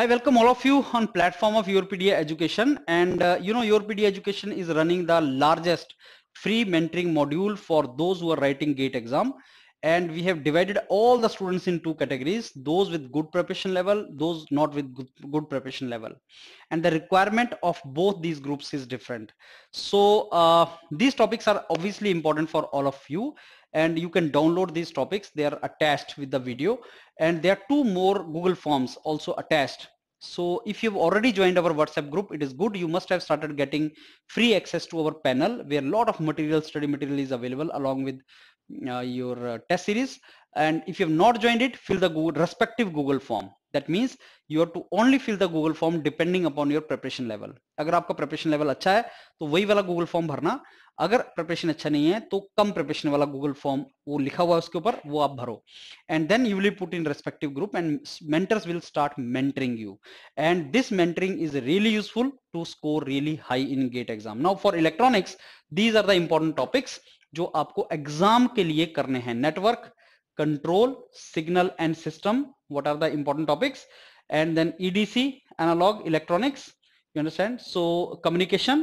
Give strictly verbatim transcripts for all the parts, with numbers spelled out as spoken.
I welcome all of you on platform of Yourpedia Education, and uh, you know Yourpedia Education is running the largest free mentoring module for those who are writing GATE exam, and we have divided all the students in two categories: those with good preparation level, those not with good, good preparation level, and the requirement of both these groups is different. So uh, these topics are obviously important for all of you, and you can download these topics. They are attached with the video, and there are two more Google forms also attached. So if you've already joined our WhatsApp group, it is good. You must have started getting free access to our panel, where a lot of material, study material is available along with uh, your uh, test series. And if you have not joined it, fill the Google, respective Google form. That means you have to only fill the Google form depending upon your preparation level. अगर आपका preparation level अच्छा है तो वही वाला Google form भरना, अगर preparation अच्छा नहीं है तो कम preparation वाला Google form वो लिखा हुआ है उसके ऊपर वो आप भरो, and then you will put in respective group and mentors will start mentoring you, and this mentoring is really useful to score really high in GATE exam. Now for electronics, these are the important topics जो आपको exam के लिए करने हैं: network, control, signal and system. What are the important topics? And then E D C, analog, electronics, you understand? So communication,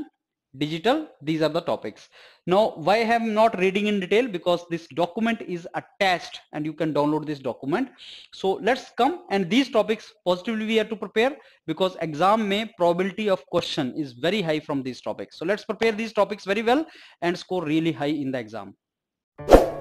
digital, these are the topics. Now why I am not reading in detail? Because this document is attached and you can download this document. So let's come, and these topics positively we have to prepare, because exam mein probability of question is very high from these topics. So let's prepare these topics very well and score really high in the exam.